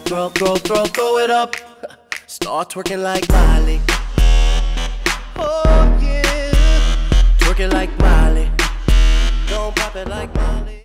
throw it up. Start twerking like Miley. Oh yeah, twerking like Miley. Don't pop it like Miley.